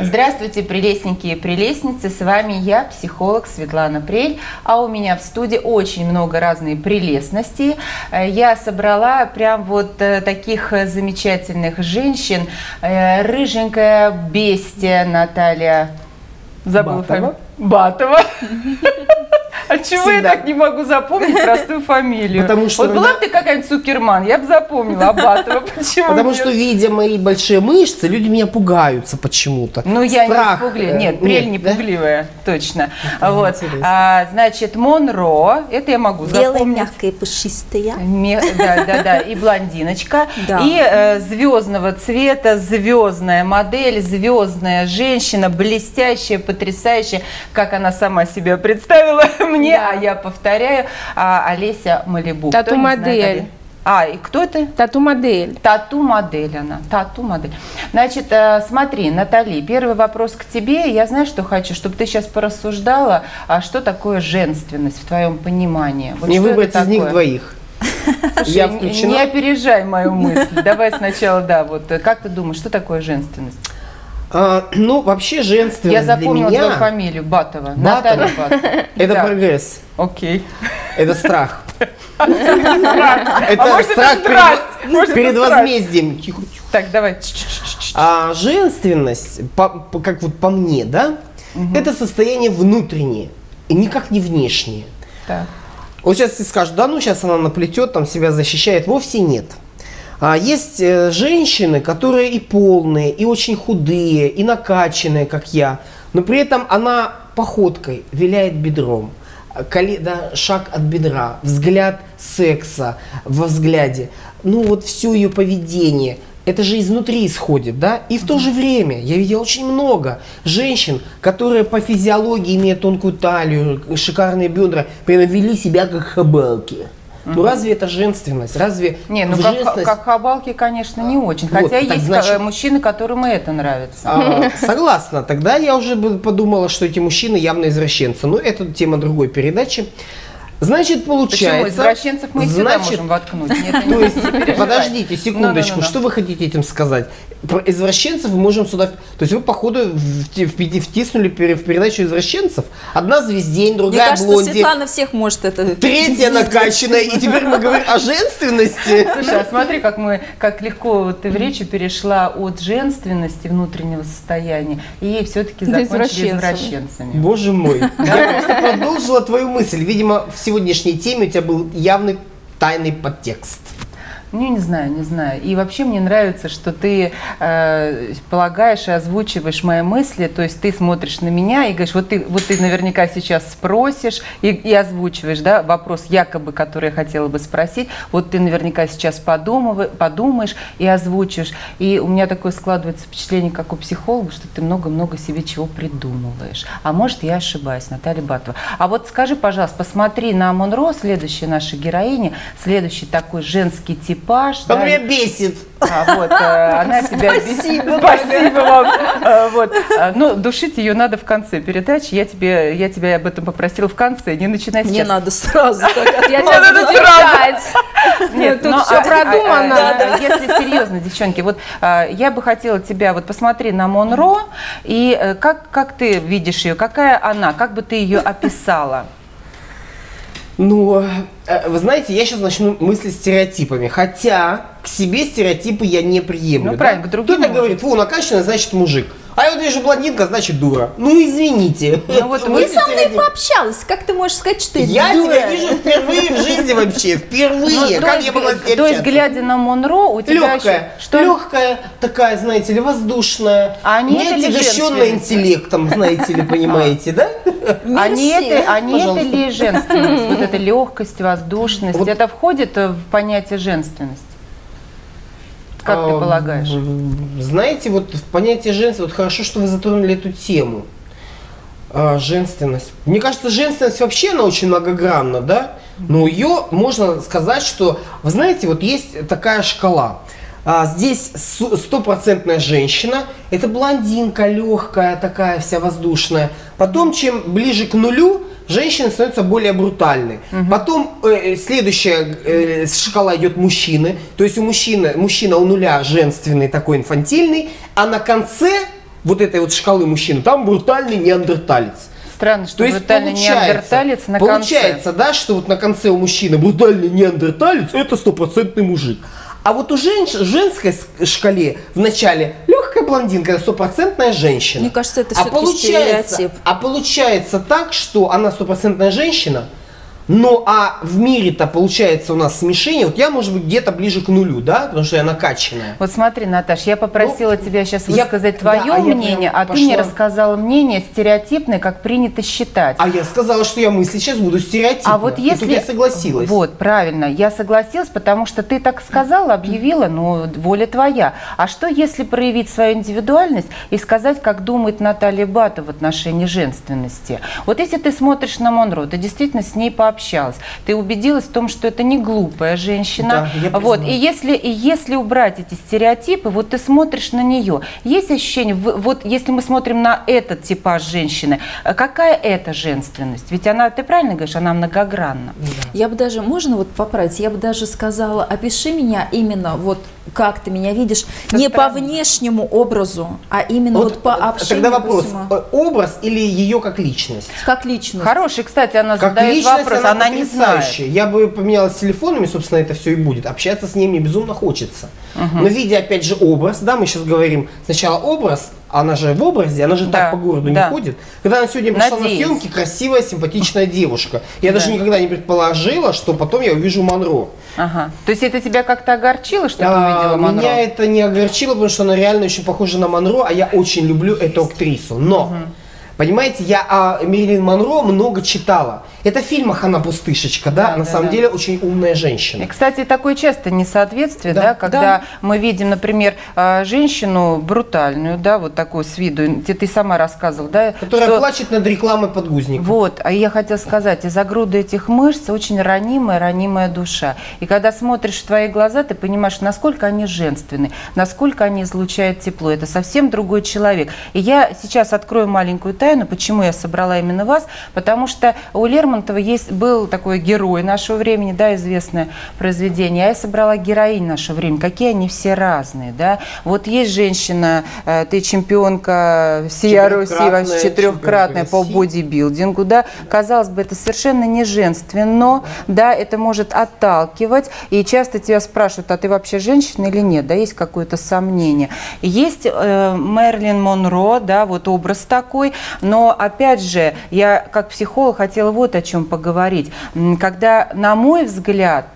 Здравствуйте, прелестненькие и прелестницы. С вами я, психолог Светлана Прель. А у меня в студии очень много разной прелестности. Я собрала прям вот таких замечательных женщин. Рыженькая бестия Наталья Батова. А чего я так не могу запомнить простую фамилию? Потому что вот была бы ты какая-нибудь Цукерман, я бы запомнила Батова. Почему? Потому нет? Что, видя мои большие мышцы, люди меня пугаются почему-то. Ну, я страх. Не пугливая. Нет, Прель не пугливая, да? Точно. Вот. Значит, Монро, это я могу белая, запомнить. Белая, мягкая, пушистая. Да. И блондиночка. Да. И звездного цвета, звездная модель, звездная женщина, блестящая, потрясающая, как она сама себя представила. Мне, да. А я повторяю, Олеся Малибу. Тату-модель. А, и кто ты? Тату-модель. Тату-модель она. Тату-модель. Значит, смотри, Натали, первый вопрос к тебе. Я знаю, что хочу, чтобы ты сейчас порассуждала, что такое женственность в твоем понимании. Вот не выбрать из них двоих. Слушай, не опережай мою мысль. Давай сначала, да, вот как ты думаешь, что такое женственность? Ну, вообще женственность. Я запомнила для меня... твою фамилию, Батова. Наталья Батова. Это прогресс. Окей. Это страх. Это страх перед возмездием. Так, давай. А женственность, как вот по мне, да, это состояние внутреннее, и никак не внешнее. Вот сейчас ты скажешь, да, ну сейчас она наплетет, там себя защищает. Вовсе нет. Есть женщины, которые и полные, и очень худые, и накачанные, как я, но при этом она походкой виляет бедром, шаг от бедра, взгляд секса во взгляде, ну вот все ее поведение, это же изнутри исходит, да? И в то же время я видела очень много женщин, которые по физиологии имеют тонкую талию, шикарные бедра, при этом вели себя как хабалки. Ну разве это женственность? Разве не, ну как хабалки, конечно, не очень. Вот, хотя есть, значит, мужчины, которым и это нравится. Согласна. Тогда я уже подумала, что эти мужчины явно извращенцы. Но это тема другой передачи. Значит, получается... Почему? Извращенцев мы всегда можем воткнуть. Нет, то есть, подождите секундочку, что вы хотите этим сказать? Про извращенцев мы можем сюда... То есть вы, походу, втиснули в передачу извращенцев. Одна звездень, другая блондинка. Мне кажется, Светлана всех может это... Третья накачанная, и теперь мы говорим о женственности. Слушай, а смотри, как легко ты в речи перешла от женственности, внутреннего состояния, и все-таки закончили извращенцами. Боже мой. Я просто продолжила твою мысль. Видимо, в сегодняшней теме у тебя был явный тайный подтекст. Ну, не знаю. И вообще мне нравится, что ты полагаешь и озвучиваешь мои мысли, то есть ты смотришь на меня и говоришь, вот ты наверняка сейчас спросишь и озвучиваешь, да, вопрос якобы, который я хотела бы спросить, вот ты наверняка сейчас подумаешь и озвучишь. И у меня такое складывается впечатление, как у психолога, что ты много-много себе чего придумываешь. А может, я ошибаюсь, Наталья Батова. А вот скажи, пожалуйста, посмотри на Монро, следующая наша героиня, следующий такой женский тип. Он меня бесит. Она тебя бесит. Спасибо вам. Ну, душить ее надо в конце передачи. Я тебя об этом попросила в конце. Не начинай сейчас. Не надо сразу. Я тебя буду держать. Нет, тут все продумано. Если серьезно, девчонки, вот я бы хотела тебя, вот посмотри на Монро, и как ты видишь ее, какая она, как бы ты ее описала? Ну, вы знаете, я сейчас начну мыслить стереотипами, хотя к себе стереотипы я не приемлю. Ну, правильно, да? К другим. Кто-то говорит, фу, накачанный, значит мужик. А я вот вижу блондинка, значит дура. Ну, извините. Ну, вот вы со мной пообщалась, как ты можешь сказать, что ты дура? Я тебя вижу впервые в жизни вообще, впервые. Как я могла стереотипить? То есть, глядя на Монро, у тебя легкая такая, знаете ли, воздушная, не отягощенная интеллектом, знаете ли, понимаете, да? А не это ли женственность? Вот эта легкость, воздушность, это входит в понятие женственности? Как ты полагаешь? Знаете, вот в понятие женственности, вот хорошо, что вы затронули эту тему. Женственность. Мне кажется, женственность вообще, она очень многогранна, да? Но ее можно сказать, что, вы знаете, вот есть такая шкала. Здесь стопроцентная женщина, это блондинка легкая, такая вся воздушная. Потом, чем ближе к нулю, женщины становятся более брутальны. Потом следующая шкала идет мужчины. То есть у мужчины, мужчина у нуля женственный, такой инфантильный, а на конце вот этой вот шкалы мужчин, там брутальный неандерталец. Странно, что брутальный неандерталец на конце. Получается, да, что вот на конце у мужчины брутальный неандерталец – это стопроцентный мужик. А вот у женской шкале в начале легкая блондинка, стопроцентная женщина. Мне кажется, это все-таки стереотип. А получается так, что она стопроцентная женщина, но а в мире-то получается у нас смешение. Вот я, может быть, где-то ближе к нулю, да, потому что я накачанная. Вот смотри, Наташ, я попросила тебя сейчас высказать твое мнение, а ты не рассказала мнение стереотипное, как принято считать. А я сказала, что я мысли сейчас буду стереотипно. А вот если... я согласилась. Вот, правильно, я согласилась, потому что ты так сказала, объявила, но воля твоя. А что, если проявить свою индивидуальность и сказать, как думает Наталья Батова в отношении женственности? Вот если ты смотришь на Монро, ты действительно с ней пообщалась, ты убедилась в том, что это не глупая женщина. Да, вот. И если убрать эти стереотипы, вот ты смотришь на нее, есть ощущение, вот если мы смотрим на этот типаж женщины, какая это женственность? Ведь она, ты правильно говоришь, она многогранна. Да. Я бы даже, можно вот поправить, я бы даже сказала, опиши меня именно вот как ты меня видишь, не по внешнему образу, а именно вот по общению. Тогда вопрос, образ или ее как личность? Как личность. Хороший, кстати, она как задает личность, вопрос, она не знает. Я бы поменялась с телефонами, собственно, это все и будет. Общаться с ней мне безумно хочется. Угу. Но видя, опять же, образ, да, мы сейчас говорим, сначала образ, она же в образе, она же так по городу не ходит. Когда она сегодня пришла на съемки, красивая, симпатичная девушка. Я даже никогда не предположила, что потом я увижу Монро. Ага. То есть это тебя как-то огорчило, что ты увидела Монро? Меня это не огорчило, потому что она реально очень похожа на Монро, а я очень люблю эту актрису. Но, понимаете, я о Мэрилин Монро много читала. Это в фильмах она пустышечка, да? На самом деле очень умная женщина. И, кстати, такое часто несоответствие, да? Когда мы видим, например, женщину брутальную, да, вот такую с виду, где ты сама рассказывала, да? Которая плачет над рекламой подгузников. Вот, а я хотела сказать, из-за груды этих мышц очень ранимая душа. И когда смотришь в твои глаза, ты понимаешь, насколько они женственны, насколько они излучают тепло. Это совсем другой человек. И я сейчас открою маленькую тайну, почему я собрала именно вас, потому что у Лермонтова был такой герой нашего времени, да, известное произведение. А я собрала героинь нашего времени. Какие они все разные, да? Вот есть женщина, ты чемпионка всей Руси, четырехкратная по бодибилдингу, да? Казалось бы, это совершенно не женственно, да, это может отталкивать. И часто тебя спрашивают, а ты вообще женщина или нет, да? Есть какое-то сомнение. Есть Мэрилин Монро, да, вот образ такой. Но, опять же, я как психолог хотела вот о чем поговорить. Когда, на мой взгляд,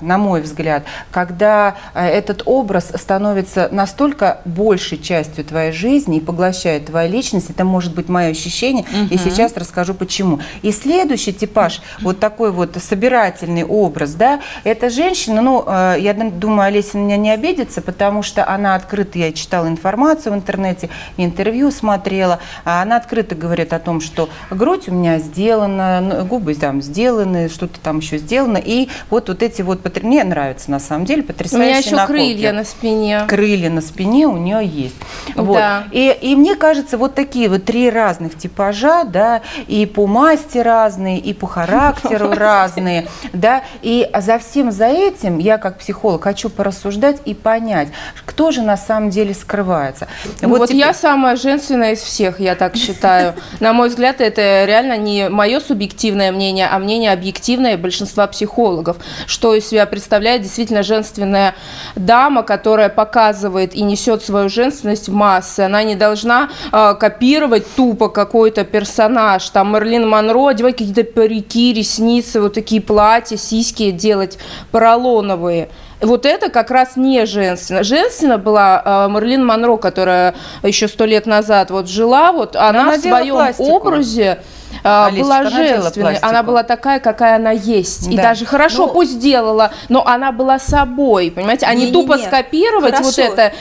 когда этот образ становится настолько большей частью твоей жизни и поглощает твою личность, это может быть мое ощущение, и сейчас расскажу почему. И следующий типаж, вот такой вот собирательный образ, да, это женщина, ну, я думаю, Олеся на меня не обидится, потому что она открыто, я читала информацию в интернете, интервью смотрела, она открыто говорит о том, что грудь у меня сделана, губы там сделаны, что-то там еще сделано. И вот эти вот... Мне нравится, на самом деле, потрясающие наколки. У меня еще крылья на спине. Крылья на спине у нее есть. Вот. Да. И мне кажется, вот такие вот три разных типажа, да, и по масти разные, и по характеру разные, да. И за всем за этим я, как психолог, хочу порассуждать и понять, кто же на самом деле скрывается. Вот я самая женственная из всех, я так считаю. На мой взгляд, это реально не мое субъективное мнение, а мнение объективное большинства психологов, что из себя представляет действительно женственная дама, которая показывает и несет свою женственность в массы. Она не должна копировать тупо какой-то персонаж, там Мэрилин Монро, одевать какие-то парики, ресницы, вот такие платья, сиськи делать поролоновые. Вот это как раз не женственно. Женственно была Мэрилин Монро, которая еще 100 лет назад вот жила, вот она в своем образе была женственной, она была такая, какая она есть, и даже хорошо пусть делала, но она была собой, понимаете, а не тупо скопировать вот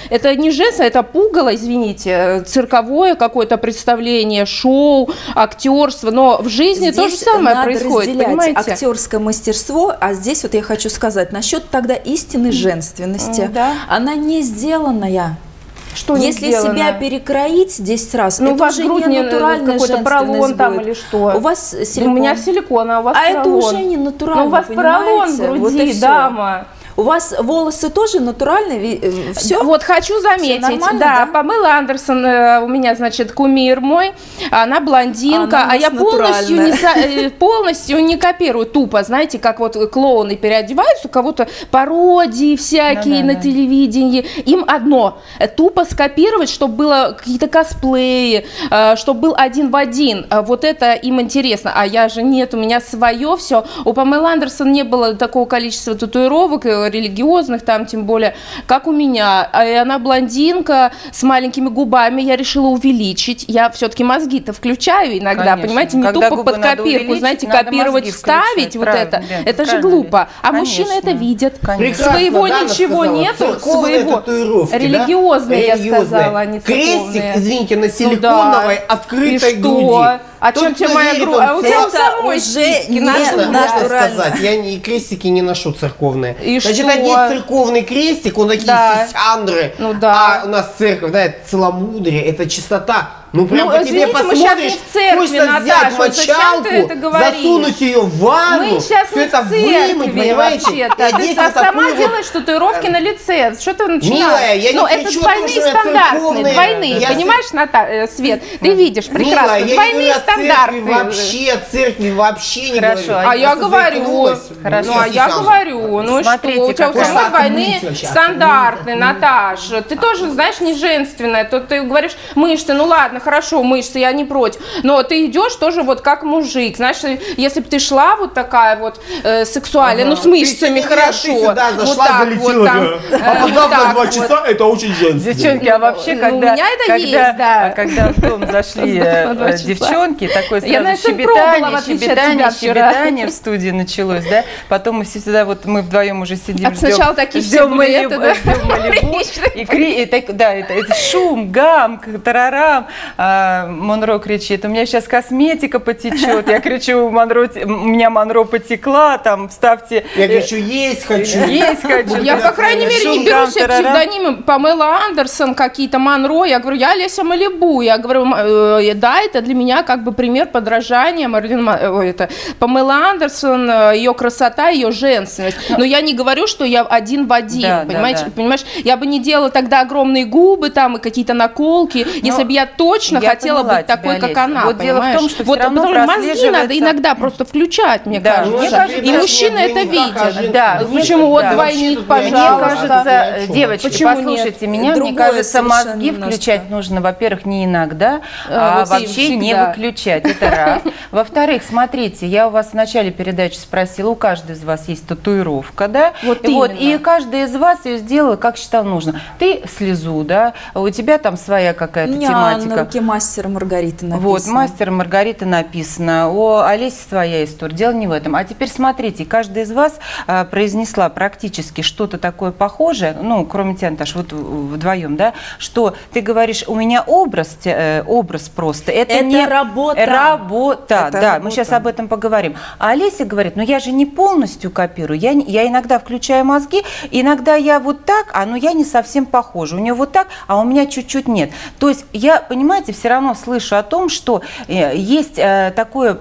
это не женственно, это пугало, извините, цирковое какое-то представление, шоу, актерство, но в жизни то же самое происходит, понимаете? Актерское мастерство, а здесь вот я хочу сказать, насчет тогда истинной женственности, она не сделанная. Что если себя перекроить 10 раз, ну, это уже не натуральная женственность там или что? У вас силикон. У меня силикон, а у вас поролон. А это уже не натурально, у вас поролон в груди, вот дама. У вас волосы тоже натуральные? Все? Вот хочу заметить, все нормально, да, Памела Андерсен, у меня, значит, кумир мой, она блондинка, она, а я полностью не копирую тупо, знаете, как вот клоуны переодеваются, у кого-то пародии всякие на телевидении, им одно, тупо скопировать, чтобы было какие-то косплеи, чтобы был один в один, вот это им интересно, а я же нет, у меня свое все. У Памелы Андерсон не было такого количества татуировок религиозных, там тем более, как у меня, и она блондинка с маленькими губами, я решила увеличить, я все-таки мозги-то включаю иногда, конечно, понимаете, не когда тупо под копирку, знаете, копировать, вставить, вот это, да, это же глупо, а конечно, мужчины это видят, своего Дана ничего сказала, нету, своего религиозные, да? Я сказала, они крестик, извините, на силиконовой, ну, да, открытой груди. А чем тебе моя грудь? А у тебя самой уже не надо сказать. Я и крестики не ношу церковные. И значит, что? Один церковный крестик, он такие, да, сисяндры, ну, да. А у нас церковь, да, это целомудрие, это чистота. Ну, прям по тебе посмотришь, хочется взять мочалку, засунуть ее в ванну, мы сейчас все это вымыть, понимаете? Ты сама делаешь татуировки на лице, что ты начинаешь? Ну, это двойные стандарты, двойные, понимаешь, Наталья, Свет? Ты видишь прекрасно, двойные стандарты. Вообще, церкви вообще не говорю. А я говорю, ну что, у тебя самой двойные стандарты, Наташа. Ты тоже, знаешь, не женственная, то ты говоришь, мышцы, ну ладно, хорошо, мышцы, я не против, но ты идешь тоже вот как мужик, знаешь, если бы ты шла вот такая вот сексуальная, ага, ну с мышцами, ты хорошо, сюда зашла, вот так, залетела, вот там, да, а подав на 2 часа, это очень женственно. Девчонки, а вообще, когда, ну, у меня это когда, есть, да, когда в дом зашли девчонки, такое сразу щебетание в студии началось, да, потом мы все всегда, вот мы вдвоем уже сидим, ждем Малибу, это шум, гам, тарарам, Монро кричит, у меня сейчас косметика потечет, я кричу, Монро, у меня Монро потекла, там, вставьте... Я кричу, есть хочу. Есть хочу. Я, по крайней мере, не беру себе псевдонимы Памела Андерсон, какие-то Монро, я говорю, я Олеся Малибу, я говорю, да, это для меня как бы пример подражания Памела Андерсон, ее красота, ее женственность, но я не говорю, что я один в один, да, понимаете, да, да, понимаешь, я бы не делала тогда огромные губы, там, и какие-то наколки, если бы я точно хотела быть такой, Олеся, как она, вот понимаешь? Дело в том, что вот, мозги надо иногда просто включать, мне, да, кажется. Мне кажется. И мужчины это видят. Да. Почему вот, да, двойник, пожалуйста. Мне кажется, девочки, почему послушайте нет? меня, другое, мне кажется, мозги включать немножко нужно, во-первых, не иногда, а вот вообще не выключать. Это раз. Во-вторых, смотрите, я у вас в начале передачи спросила, у каждой из вас есть татуировка, да? Вот, и каждая из вас ее сделала, как считала нужно. Ты слезу, да? У тебя там своя какая-то тематика. На руке мастера Маргариты написано. Вот, мастера Маргариты написано. О Олесе своя история. Дело не в этом. А теперь смотрите, каждая из вас произнесла практически что-то такое похожее, ну, кроме тебя, Наташ, вот вдвоем, да, что ты говоришь, у меня образ, образ просто. Это не работа. Работа, это да, работа. Мы сейчас об этом поговорим. А Олеся говорит, ну, я же не полностью копирую, я иногда включаю мозги, иногда я вот так, а ну, я не совсем похожа. У нее вот так, а у меня чуть-чуть нет. То есть я, понимаете, все равно слышу о том, что есть такое,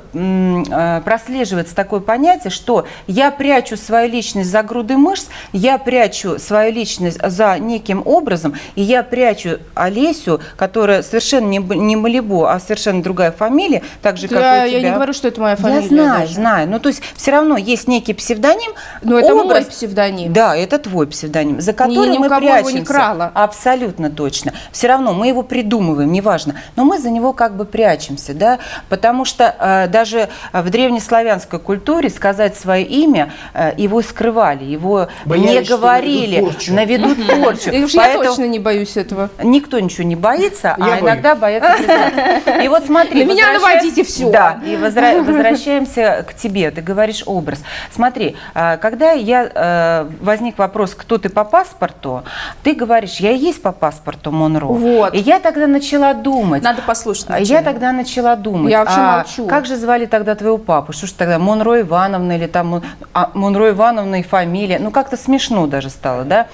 прослеживается такое понятие, что я прячу свою личность за грудой мышц, я прячу свою личность за неким образом, и я прячу Олесю, которая совершенно не Малибу, а совершенно другая фамилия, так же, да, как у тебя. Я не говорю, что это моя фамилия. Я знаю, даже знаю. Ну, то есть все равно есть некий псевдоним. Но это образ, мой псевдоним. Да, это твой псевдоним, за который мы прячемся. Не крала. Абсолютно точно. Все равно мы его придумываем, неважно, но мы за него как бы прячемся, да, потому что даже в древнеславянской культуре сказать свое имя, его скрывали, его боялись, не говорили, наведут порчу. Я точно не боюсь этого. Никто ничего не боится, а иногда боятся признаться. И вот смотри, меня наводите все. Да, и возвращаемся к тебе, ты говоришь образ. Смотри, когда возник вопрос, кто ты по паспорту, ты говоришь, я и есть по паспорту Монро. Вот. И я тогда начала думать. Надо послушать. Я тогда начала думать. Я вообще молчу. Как же звали тогда твоего папу? Что ж тогда, Монро Ивановна или там Монро Ивановна и фамилия? Ну, как-то смешно даже стало, да?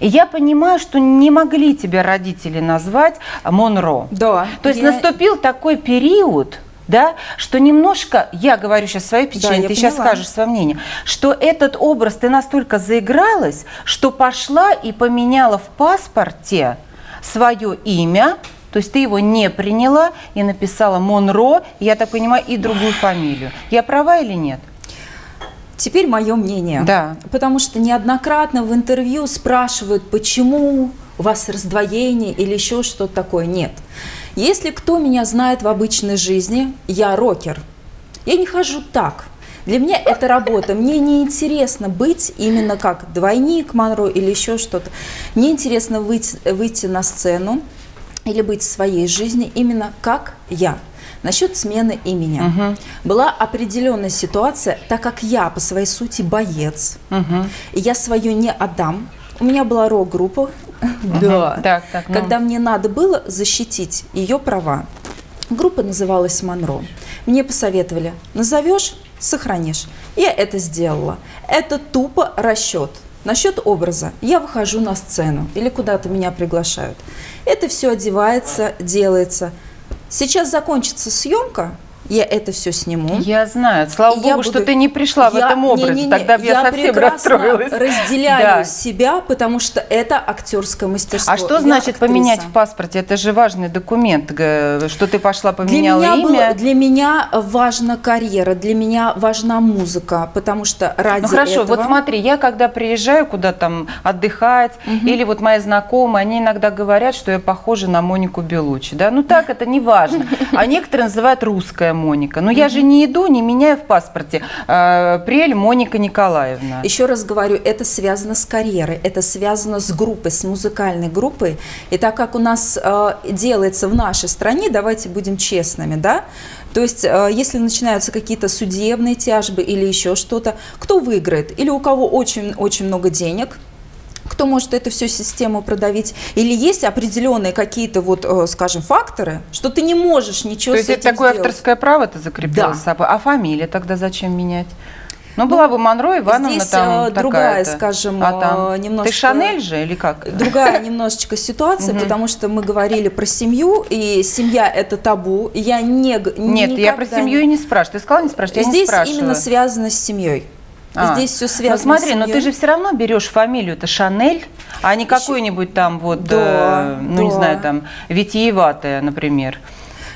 И я понимаю, что не могли тебя родители назвать Монро. Да. То есть наступил такой период, да, что немножко, я говорю сейчас свои печенье, да, ты сейчас скажешь свое мнение, что этот образ, ты настолько заигралась, что пошла и поменяла в паспорте свое имя, то есть ты его не приняла и написала Монро, я так понимаю, и другую фамилию. Я права или нет? Теперь мое мнение. Да. Потому что неоднократно в интервью спрашивают, почему у вас раздвоение или еще что-то такое. Нет. Если кто меня знает в обычной жизни, я рокер. Я не хожу так. Для меня это работа. Мне не интересно быть именно как двойник Монро или еще что-то. Мне интересно выйти на сцену или быть в своей жизни именно как я. Насчет смены имени. Была определенная ситуация, так как я по своей сути боец, и я свое не отдам. У меня была рок-группа, когда мне надо было защитить ее права. Группа называлась «Монро». Мне посоветовали, назовешь – сохранишь. Я это сделала. Это тупо расчет. Насчет образа. Я выхожу на сцену или куда-то меня приглашают. Это все одевается, делается. Сейчас закончится съемка, я это все сниму. Я знаю. Слава Богу, что ты не пришла в этом образе. Тогда бы я совсем расстроилась. Я разделяю себя, потому что это актерское мастерство. А что значит поменять в паспорте? Это же важный документ, что ты пошла, поменяла имя. Для меня важна карьера, для меня важна музыка, потому что ради этого... Ну хорошо, вот смотри, я когда приезжаю куда там отдыхать, или вот мои знакомые, они иногда говорят, что я похожа на Монику Белуччи. Да? Ну так, это не важно. А некоторые называют русская Моника. Но я же не иду, не меняю в паспорте. Прель Моника Николаевна. Еще раз говорю, это связано с карьерой, это связано с группой, с музыкальной группой. И так как у нас делается в нашей стране, давайте будем честными, да? То есть, если начинаются какие-то судебные тяжбы или еще что-то, кто выиграет? Или у кого очень-очень много денег? Кто может эту всю систему продавить? Или есть определенные какие-то, вот, скажем, факторы, что ты не можешь ничего с этим сделать? То есть это такое авторское право ты закрепила с собой? А фамилия тогда зачем менять? Ну, была бы Монро Ивановна там другая, скажем, немножко... Ты Шанель же или как? Другая немножечко ситуация, потому что мы говорили про семью, и семья – это табу. Я не... Нет, я про семью и не спрашиваю. Ты сказала не спрашивать, я не спрашиваю. Здесь именно связано с семьей. Здесь все связано. Ну смотри, но ты же все равно берешь фамилию-то Шанель, а не какую-нибудь там вот, ну не знаю, там витиеватая, например.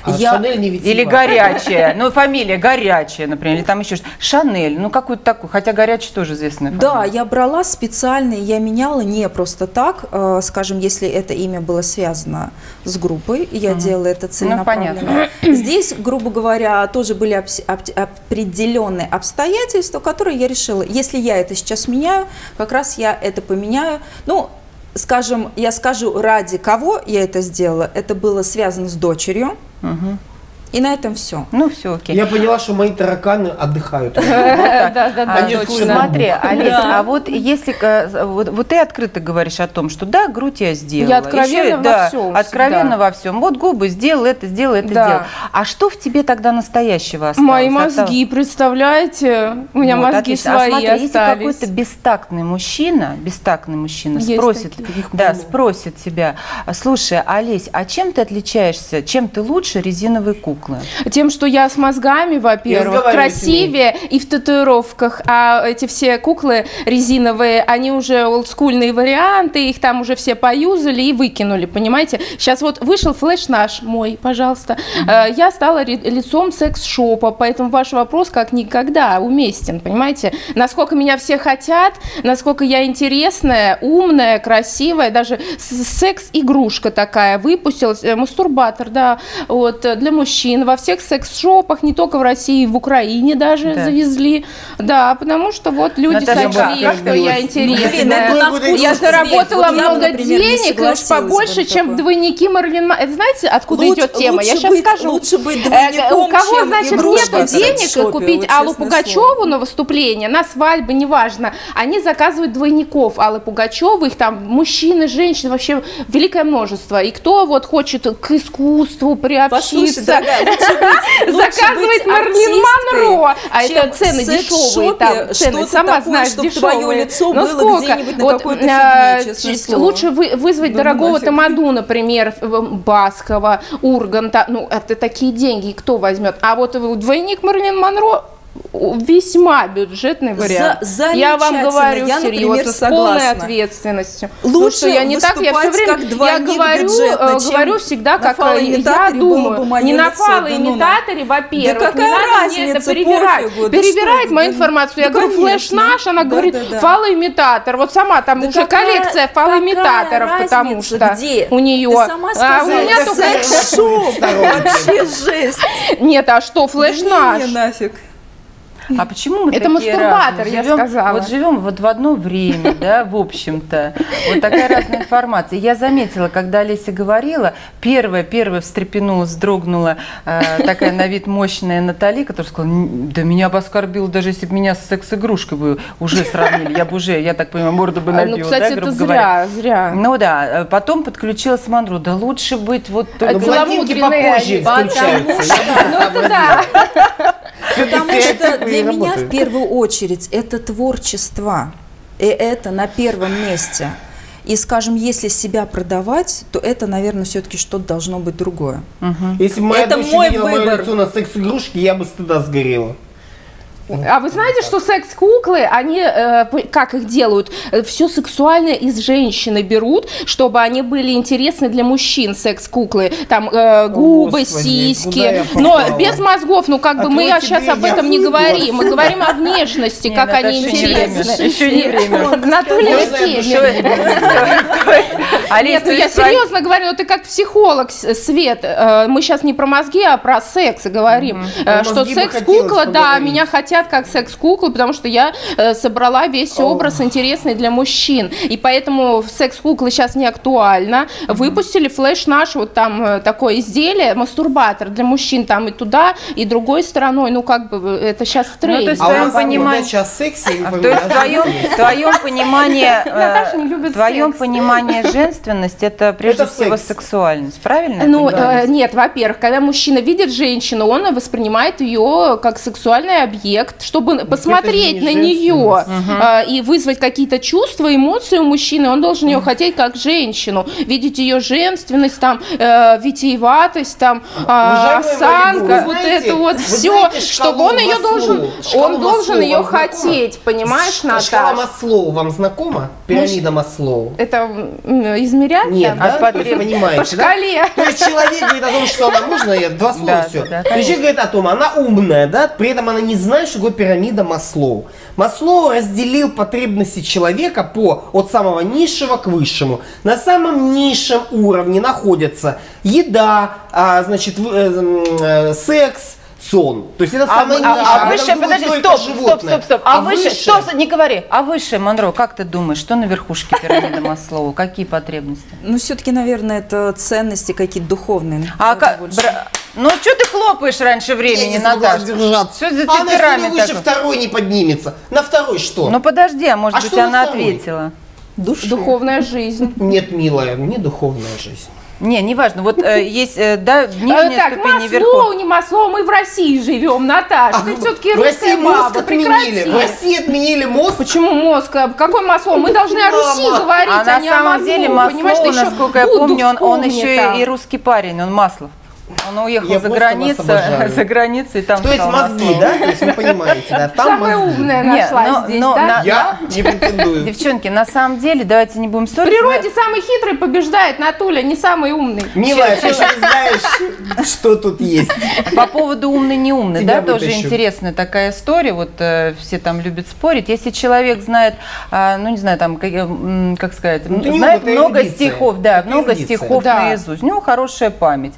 Шанель не витиеватая. Или горячая, ну фамилия горячая, например, или там еще что-то. Шанель, ну какую-то такую, хотя горячая тоже известная фамилия. Да, я брала специально, я меняла не просто так, скажем, если это имя было связано с группой, я делала это целенаправленно. Ну, здесь, грубо говоря, тоже были определенные обстоятельства, которые я решила, если я это сейчас меняю, как раз я это поменяю, ну, скажем, я скажу, ради кого я это сделала. Это было связано с дочерью. И на этом все. Ну все, окей. Я поняла, что мои тараканы отдыхают. Смотри, Олеся, а вот если вот ты открыто говоришь о том, что да, грудь я сделала. Я откровенно во всем. Откровенно во всем. Вот губы сделала, это сделала, это сделала. А что в тебе тогда настоящего осталось? Мои мозги, представляете? У меня мозги свои остались. А смотри, если какой-то бестактный мужчина спросит тебя, слушай, Олесь, а чем ты отличаешься, чем ты лучше резиновой куклы? Тем, что я с мозгами, во-первых, красивее и в татуировках, а эти все куклы резиновые, они уже олдскульные варианты, их там уже все поюзали и выкинули, понимаете? Сейчас вот вышел флеш наш, мой, пожалуйста, я стала лицом секс-шопа, поэтому ваш вопрос как никогда уместен, понимаете? Насколько меня все хотят, насколько я интересная, умная, красивая, даже секс-игрушка такая выпустилась, мастурбатор, да, вот, для мужчин. Во всех секс-шопах, не только в России, в Украине даже завезли. Да, потому что вот люди сочли, что я интересная. Я заработала много денег, лишь побольше, чем двойники Мэрилин Монро. Знаете, откуда идет тема? Я сейчас скажу. Лучше быть двойником, у кого, значит, нет денег купить Аллу Пугачеву на выступление, на свадьбы, неважно. Они заказывают двойников Аллы Пугачевой, их там мужчины, женщины, вообще великое множество. И кто вот хочет к искусству приобщиться, Заказывать Мэрилин Монро. А это цены дешевые. Там цены, сама знаешь, дешевые. Но сколько? Лучше вызвать дорогого тамаду, например, Баскова, Урганта. Ну, это такие деньги, кто возьмет? А вот двойник Мэрилин Монро — весьма бюджетный вариант. Я вам говорю серьезно, с полной ответственностью. Лучше я не так, я все время говорю всегда, как я думаю. Не на Фала и не Татари, во-первых, не надо мне это перевирать. Перевирает мою информацию. Я говорю, флэш наш, она говорит, фалоимитатор. Вот сама там уже коллекция фалоимитаторов, потому что у нее. А у меня только вообще жесть. Нет, а что флэш наш? А почему мы это такие мастурбатор, живем, я сказала. Вот живем вот в одно время, да, в общем-то. Вот такая разная информация. Я заметила, когда Олеся говорила, первая встрепенулась, вздрогнула такая на вид мощная Наталья, которая сказала, да меня бы оскорбило, даже если бы меня с секс-игрушкой бы уже сравнили. Я бы уже, я так понимаю, морду бы набила, ну, кстати, да, грубо говоря. Зря. Ну да, потом подключилась Монро. Да лучше быть вот... Гламудренные попозже включаются. Ну да. Потому что для меня в первую очередь это творчество, и это на первом месте. И, скажем, если себя продавать, то это, наверное, все-таки что-то должно быть другое. Угу. Если бы моя дочь видела мое лицо на секс-игрушке, я бы стыда сгорела. А вы знаете, что секс-куклы, они, как их делают, все сексуальное из женщины берут, чтобы они были интересны для мужчин, секс-куклы. Там губы, сиськи, но без мозгов, ну как бы мы сейчас об этом не говорим. Мы говорим о внешности, как они интересны. Еще не время. В натуре нет, ну я серьезно говорю, ну ты как психолог, Свет, мы сейчас не про мозги, а про секс говорим. Что секс-кукла, да, меня хотят как секс-куклу, потому что я собрала весь образ интересный для мужчин. И поэтому секс-куклы сейчас не актуально. Выпустили флэш наш, вот там такое изделие, мастурбатор для мужчин, там и туда, и другой стороной. Ну, как бы, это сейчас в тренде. Ну, то есть, в твоем понимании, женственность, это прежде всего сексуальность, правильно? Ну, нет, во-первых, когда мужчина видит женщину, он воспринимает ее как сексуальный объект, чтобы посмотреть на нее и вызвать какие-то чувства, эмоции у мужчины, он должен ее хотеть как женщину, видеть ее женственность, там, витиеватость, там, осанку, вот это вот все, чтобы он ее должен, ее хотеть, понимаешь, Наташа? Шкала Маслоу вам знакома? Пирамида Маслоу. Это измерять? Нет, понимаете, по шкале. То есть человек говорит о том, что она нужна, я два слова все. Человек говорит о том, она умная, да, при этом она не знает, что такое пирамида Маслоу. Маслоу разделил потребности человека от самого низшего к высшему. На самом низшем уровне находятся еда, секс, сон. То есть это самое низшее. А высшее, подожди, стоп. А высшее, стоп, не говори. А высшее, Монро, как ты думаешь, что на верхушке пирамиды Маслоу? Какие потребности? Ну, все-таки, наверное, это ценности какие-то духовные. Ну, что ты хлопаешь раньше времени, Наташа? Все за темперамент. Она выше второй не поднимется. На второй что? Ну, подожди, а может быть, она ответила. Духовная жизнь. Нет, милая, не духовная жизнь. Не, неважно. Вот есть, да, нижняя ступень вверху. Так, Маслоу, не Маслоу, мы в России живем, Наташа. Ты все-таки русская баба, прекрати. В России отменили мозг. Почему мозг? Какой Маслоу? Мы должны о Руси говорить, а не о Маслоу. На самом деле Маслоу, насколько я помню, он еще и русский парень, он Маслов. Он уехал за границу и там то есть мозги, да? То есть вы понимаете, да? Там самая умная нашла здесь, да? Я не претендую. Девчонки, на самом деле, давайте не будем ссориться. В природе самый хитрый побеждает, Натуля, не самый умный. Милая, ты же знаешь, что тут есть. По поводу умный-неумный, да, тоже интересная такая история. Вот все там любят спорить. Если человек знает, ну не знаю, там, как сказать, знает много стихов, да, много стихов наизусть. У него хорошая память.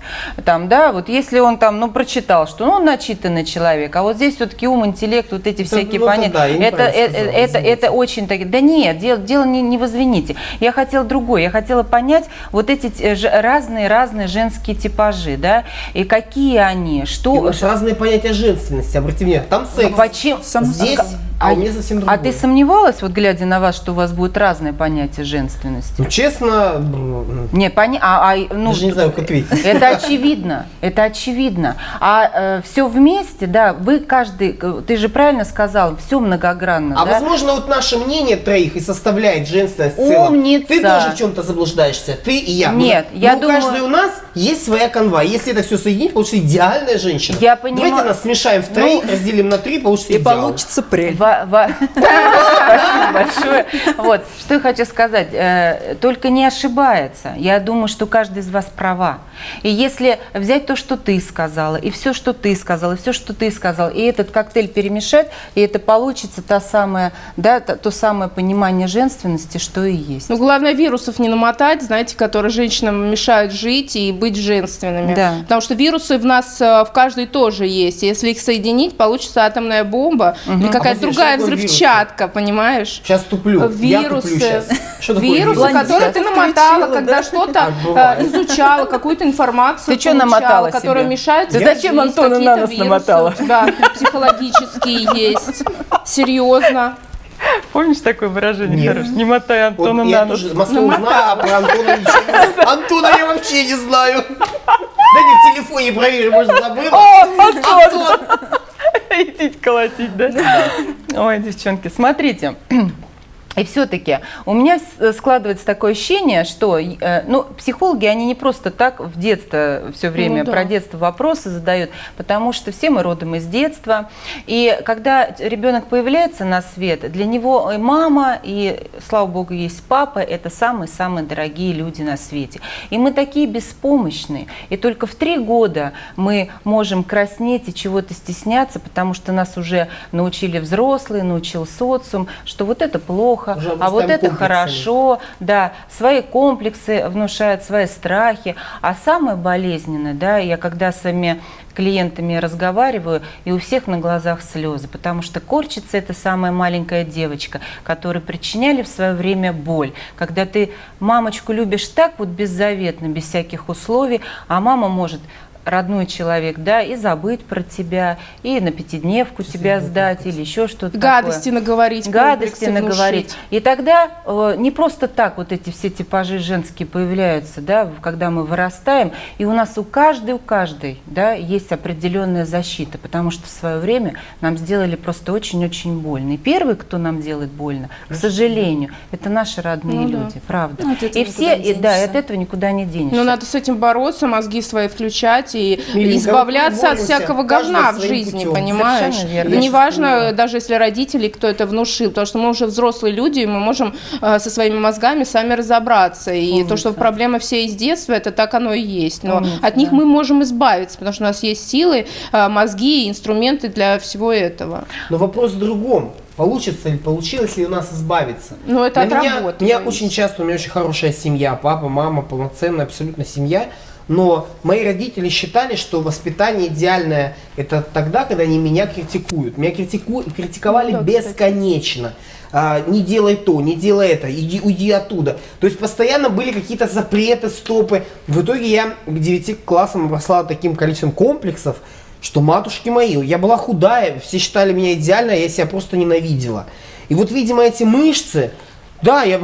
Да, вот если он там, ну, прочитал, что он начитанный человек, а вот здесь все-таки ум, интеллект, вот эти всякие понятия, да, это очень такие, да нет, дело не возвините. Я хотела другое, я хотела понять вот эти разные женские типажи, да, и какие они, что... И разные понятия женственности, обратите внимание, там секс, здесь... А у меня совсем другое. А ты сомневалась, вот глядя на вас, что у вас будет разное понятие женственности? Ну, честно... Не, ну, даже не знаю, как ответить. Это очевидно, это очевидно. А все вместе, да, вы каждый, ты же правильно сказал, все многогранно. А да? Возможно, вот наше мнение троих и составляет женственность в целом. Умница. Ты тоже в чем-то заблуждаешься, ты и я. Нет, ну, я думаю... Каждый у нас есть своя канва. Если это все соединить, получится идеальная женщина. Я понимаю. Давайте нас смешаем в троих, ну, разделим на три, получится и идеал. Получится Прель. Спасибо большое. Вот, что я хочу сказать. Только не ошибается. Я думаю, что каждый из вас права. И если взять то, что ты сказала, и все, что ты сказала, и все, что ты сказала, и этот коктейль перемешать, и это получится та самая, да, то самое понимание женственности, что и есть. Ну, главное, вирусов не намотать, знаете, которые женщинам мешают жить и быть женственными. Да. Потому что вирусы в нас, в каждой тоже есть. Если их соединить, получится атомная бомба или какая-то другая взрывчатка, понимаешь? Сейчас туплю. Вирусы, которые ты намотала, когда что-то изучала, какую-то информацию. Ты что намотала себе? Которая мешает. Ты зачем Антона на нас намотала? Да, психологические есть. Серьезно. Помнишь такое выражение? Хорош? Не мотай Антона на нос. Маслоу знаю, а про Антона ничего. Антона я вообще не знаю. Да не в телефоне проверю, может, забыл. О, Антон! Идите колотить, да? Ой, девчонки, смотрите. И все-таки у меня складывается такое ощущение, что ну, психологи, они не просто так в детство все время, ну, да, про детство вопросы задают, потому что все мы родом из детства. И когда ребенок появляется на свет, для него и мама, и, слава богу, есть папа, это самые-самые дорогие люди на свете. И мы такие беспомощные. И только в 3 года мы можем краснеть и чего-то стесняться, потому что нас уже научили взрослые, научил социум, что вот это плохо, а вот это хорошо, да, свои комплексы внушают, свои страхи. А самое болезненное, да, я когда с вами клиентами разговариваю, и у всех на глазах слезы, потому что корчится эта самая маленькая девочка, которой причиняли в свое время боль. Когда ты мамочку любишь так вот беззаветно, без всяких условий, а мама может... родной человек, да, и забыть про тебя, и на 5-дневку тебя сдать, или еще что-то такое. Гадости наговорить. Гадости наговорить. И тогда не просто так вот эти все типажи женские появляются, да, когда мы вырастаем, и у нас у каждой, да, есть определенная защита, потому что в свое время нам сделали просто очень-очень больно. И первый, кто нам делает больно, к сожалению, это наши родные люди, правда. И все, и да, от этого никуда не денешься. Но надо с этим бороться, мозги свои включать, и избавляться от всякого говна в жизни, путем, понимаешь? И неважно, даже если родители, кто это внушил, потому что мы уже взрослые люди, и мы можем со своими мозгами сами разобраться. И умница. То, что проблемы все из детства, это так оно и есть. Но умница, от них, да, мы можем избавиться, потому что у нас есть силы, мозги, инструменты для всего этого. Но вопрос в другом. Получилось ли у нас избавиться? Ну, это от работы. У меня очень хорошая семья, папа, мама, полноценная абсолютно семья. Но мои родители считали, что воспитание идеальное – это тогда, когда они меня критикуют. Меня критиковали бесконечно. Не делай то, не делай это, уйди оттуда. То есть постоянно были какие-то запреты, стопы. В итоге я к 9 классам росла таким количеством комплексов, что, матушки мои, я была худая, все считали меня идеальной, я себя просто ненавидела. И вот, видимо, эти мышцы… Да, я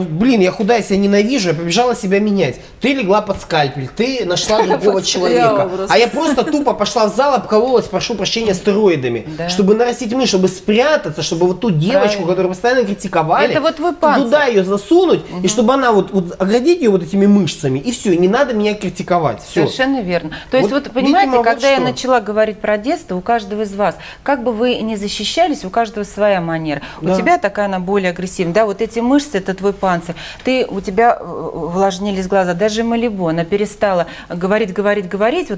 худая, себя ненавижу, я побежала себя менять. Ты легла под скальпель, ты нашла другого человека. А я просто тупо пошла в зал, обкололась, прошу прощения, стероидами. Да. Чтобы нарастить мышц, чтобы спрятаться, чтобы вот ту девочку, которую постоянно критиковали, это вот туда ее засунуть, и чтобы она вот оградить ее вот этими мышцами, и все, не надо меня критиковать. Все. Совершенно верно. То есть вот понимаете, видимо, когда я начала говорить про детство, у каждого из вас, как бы вы ни защищались, у каждого своя манера. Да. У тебя такая, она более агрессивная. Да, вот эти мышцы, это твой панцирь. У тебя увлажнились глаза. Даже Малибу, она перестала говорить.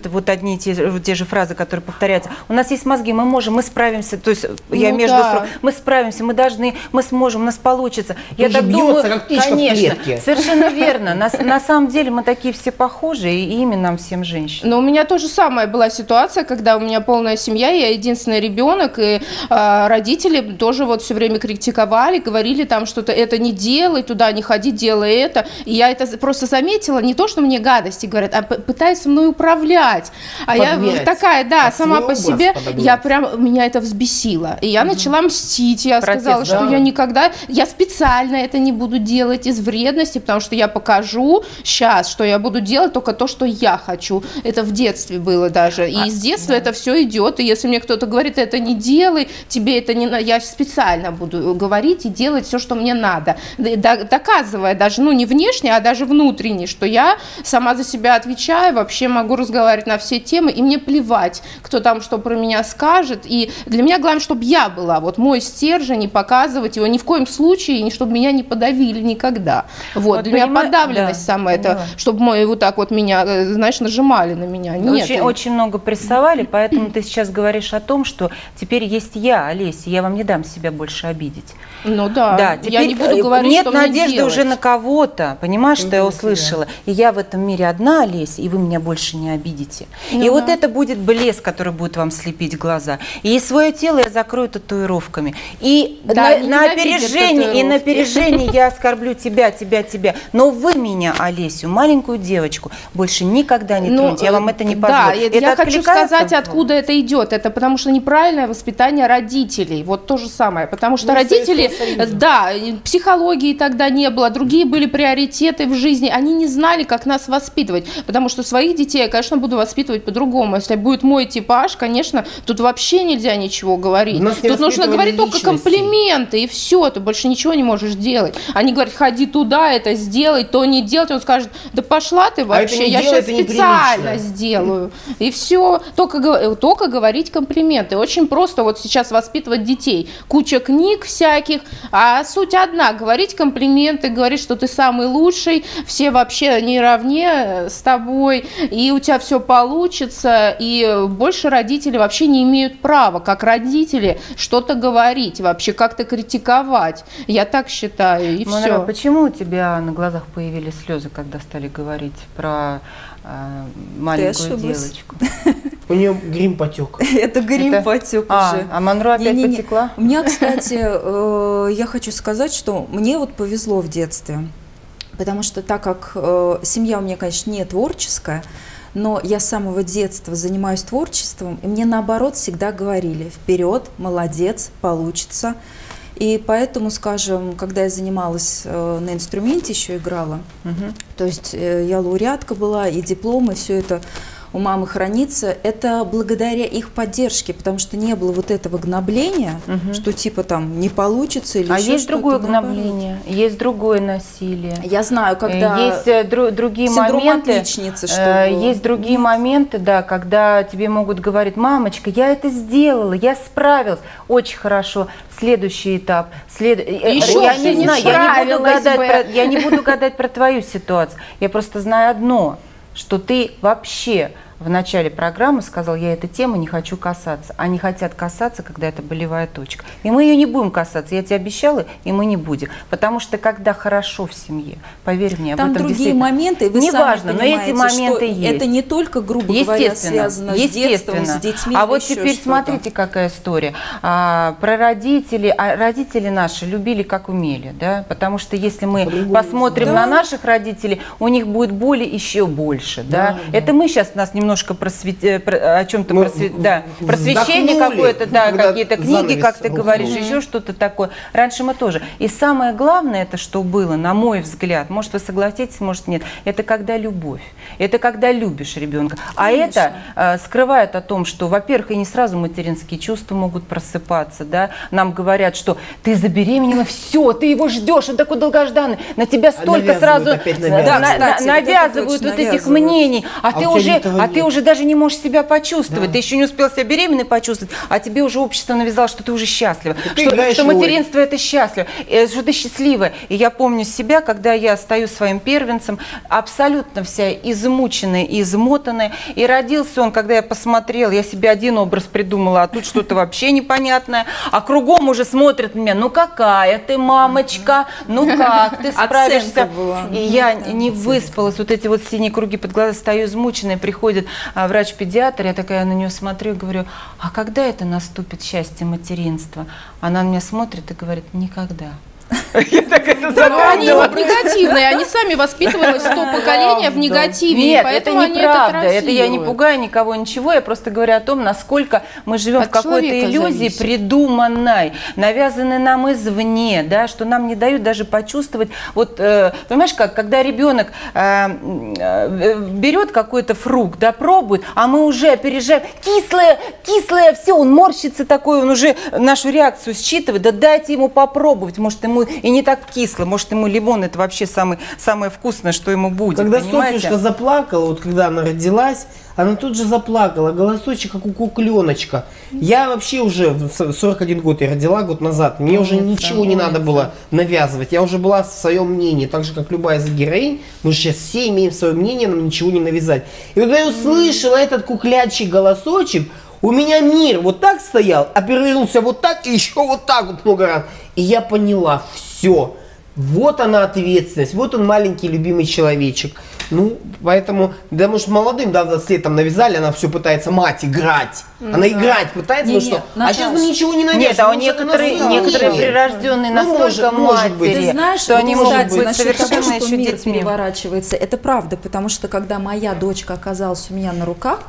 Вот одни и те же фразы, которые повторяются. У нас есть мозги, мы справимся. То есть мы справимся, мы должны, мы сможем, у нас получится. Я так думаю, как птичка, конечно, в клетке. Совершенно верно. На самом деле мы такие все похожие, и именно нам всем женщинам. Но у меня тоже самая была ситуация, когда у меня полная семья, я единственный ребенок, и родители тоже вот все время критиковали, говорили там что-то, это не дело, делай туда, не ходи, делай это. И я это просто заметила, не то, что мне гадости говорят, а пытаются мной управлять. А поднять. Я такая, да, сама по себе, я прям, меня это взбесило. И я начала мстить, я сказала, что я никогда, я специально это не буду делать из вредности, потому что я покажу сейчас, что я буду делать только то, что я хочу. Это в детстве было даже. И из детства это все идет. И если мне кто-то говорит, это не делай, тебе это не... Я специально буду говорить и делать все, что мне надо. Доказывая даже, ну, не внешне, а даже внутренне, что я сама за себя отвечаю, вообще могу разговаривать на все темы, и мне плевать, кто там что про меня скажет. И для меня главное, чтобы я была. Вот мой стержень, не показывать его ни в коем случае, и чтобы меня не подавили никогда. Вот. Для меня подавленность самая это, чтобы мы вот так вот меня, знаешь, нажимали на меня. Нет, очень, очень много прессовали, поэтому ты сейчас говоришь о том, что теперь есть я, Олеся, я вам не дам себя больше обидеть. Ну да, да, теперь я не буду говорить, нет что надежды мне уже на кого-то, понимаешь, что я услышала. И я в этом мире одна, Олеся, и вы меня больше не обидите. Ну, и вот это будет блеск, который будет вам слепить глаза. И свое тело я закрою татуировками. И да, на опережение я оскорблю тебя, тебя. Но вы меня, Олесю, маленькую девочку, больше никогда не тронете. Я вам это не позволю. Да, это я хочу сказать, откуда это идет. Это потому что неправильное воспитание родителей. Вот то же самое. Потому что родители, да, психологии тогда не было, другие были приоритеты в жизни. Они не знали, как нас воспитывать. Потому что своих детей я, конечно, буду воспитывать по-другому. Если будет мой типаж, конечно, тут вообще нельзя ничего говорить. Тут нужно говорить только комплименты, и все. Ты больше ничего не можешь делать. Они говорят, ходи туда, это сделай, то не делать. Он скажет, да пошла ты вообще, я сейчас специально сделаю. И все. Только говорить комплименты. Очень просто вот сейчас воспитывать детей. Куча книг всяких, а суть одна. Говорить комплименты, говорить, что ты самый лучший, все вообще не равне с тобой, и у тебя все получится. И больше родители вообще не имеют права, как родители, что-то говорить, вообще как-то критиковать. Я так считаю, и Монро, все. Почему у тебя на глазах появились слезы, когда стали говорить про маленькую девочку? У нее грим потек. Это грим потек уже. А Монро опять потекла? У меня, кстати, я хочу сказать, что мне вот повезло в детстве. Потому что так как семья у меня, конечно, не творческая, но я с самого детства занимаюсь творчеством, и мне наоборот всегда говорили: вперед, молодец, получится. И поэтому, скажем, когда я занималась на инструменте, еще играла, то есть я лауреатка была, и дипломы, все это у мамы хранится, это благодаря их поддержке, потому что не было вот этого гнобления, что типа там не получится или еще есть другое гнобление, есть другое насилие. Я знаю, когда есть другие моменты, отличницы, что есть другие моменты, да, когда тебе могут говорить: мамочка, я это сделала, я справилась, очень хорошо. Следующий этап. Я не буду гадать про твою ситуацию. Я просто знаю одно, что ты вообще в начале программы сказал: я этой темы не хочу касаться. Они хотят касаться, когда это болевая точка. И мы ее не будем касаться. Я тебе обещала, и мы не будем. Потому что когда хорошо в семье, поверь мне, там об этом другие моменты, вы неважно, но эти моменты есть. Это не только, грубо говоря, связано с детством, с детьми. А вот теперь смотрите, какая история. Про родителей. Родители наши любили, как умели. Да? Потому что если мы посмотрим на наших родителей, у них будет боли еще больше. Да? Это мы сейчас, нас немного о чем-то просвещение какое-то, да, какие-то книги, как ты говоришь, еще что-то такое. Раньше мы тоже. И самое главное, это что было, на мой взгляд, может, вы согласитесь, может, нет, это когда любовь, это когда любишь ребенка. А это скрывает о том, что, во-первых, и не сразу материнские чувства могут просыпаться, да, нам говорят, что ты забеременела, все, ты его ждешь, он такой долгожданный, на тебя столько сразу навязывают вот этих мнений, а ты уже... ты уже даже не можешь себя почувствовать, ты еще не успел себя беременной почувствовать, а тебе уже общество навязало, что ты уже счастлива, что материнство это счастливо, что ты счастливая. И я помню себя, когда я стою своим первенцем, абсолютно вся измученная и измотанная, и родился он, когда я посмотрела, я себе один образ придумала, а тут что-то вообще непонятное, а кругом уже смотрят на меня: ну какая ты, мамочка, ну как ты справишься. И я не выспалась, вот эти вот синие круги под глаза, стою измученная, приходит врач-педиатр, я такая на нее смотрю и говорю: а когда это наступит счастье материнства? Она на меня смотрит и говорит: никогда. Я так это загадывала. Они негативные, они сами воспитывались 100 поколений в негативе. Нет, это неправда, это я не пугаю никого, ничего, я просто говорю о том, насколько мы живем в какой-то иллюзии придуманной, навязанной нам извне, да, что нам не дают даже почувствовать. Вот, понимаешь, как, когда ребенок берет какой-то фрукт, да, пробует, а мы уже опережаем, кислое, кислое, все, он морщится такой, он уже нашу реакцию считывает, да дайте ему попробовать, может ему и не так кисло, может ему лимон, это вообще самое вкусное, что ему будет. Когда Софьюшка заплакала, вот когда она родилась, она тут же заплакала, голосочек как у кукленочка. Я вообще уже в 41 год, я родила год назад, мне уже ничего не надо было навязывать, я уже была в своем мнении, так же как любая из героинь, мы же сейчас все имеем свое мнение, нам ничего не навязать. И когда я услышала этот куклячий голосочек, у меня мир вот так стоял, а перевернулся вот так и еще вот так вот много раз. И я поняла, все, вот она ответственность, вот он маленький любимый человечек. Ну, поэтому, да, может, молодым, да, 20 лет там навязали, она все пытается мать играть. Она играть пытается, ну что? А сейчас мы ничего не навязываем. Нет, а у некоторые прирожденные настолько матери, что они могут быть совершенно еще детьми. Переворачивается. Это правда, потому что, когда моя дочка оказалась у меня на руках,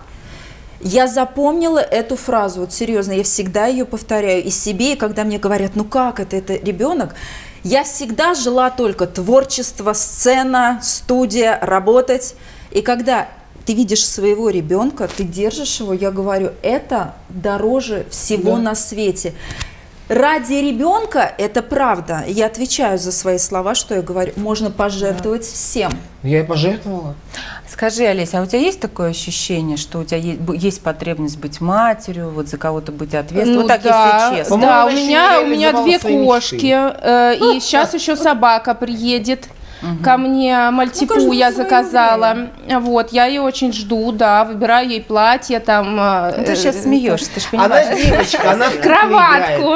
я запомнила эту фразу, вот серьезно, я всегда ее повторяю и себе, и когда мне говорят, ну как это ребенок, я всегда жила только творчество, сцена, студия, работать. И когда ты видишь своего ребенка, ты держишь его, я говорю, это дороже всего на свете. Ради ребенка, это правда, я отвечаю за свои слова, что я говорю, можно пожертвовать всем. Я и пожертвовала. Скажи, Олеся, а у тебя есть такое ощущение, что у тебя есть потребность быть матерью, вот за кого-то быть ответственной? Ну, вот так, да, если честно. Да, у меня 2 кошки, и сейчас еще собака приедет. Ко мне мальтипу, ну, я заказала. Вот, я ее очень жду, да, выбираю ей платье там. Ну, ты сейчас смеешься, ты же понимаешь. Она девочка, она кроватку.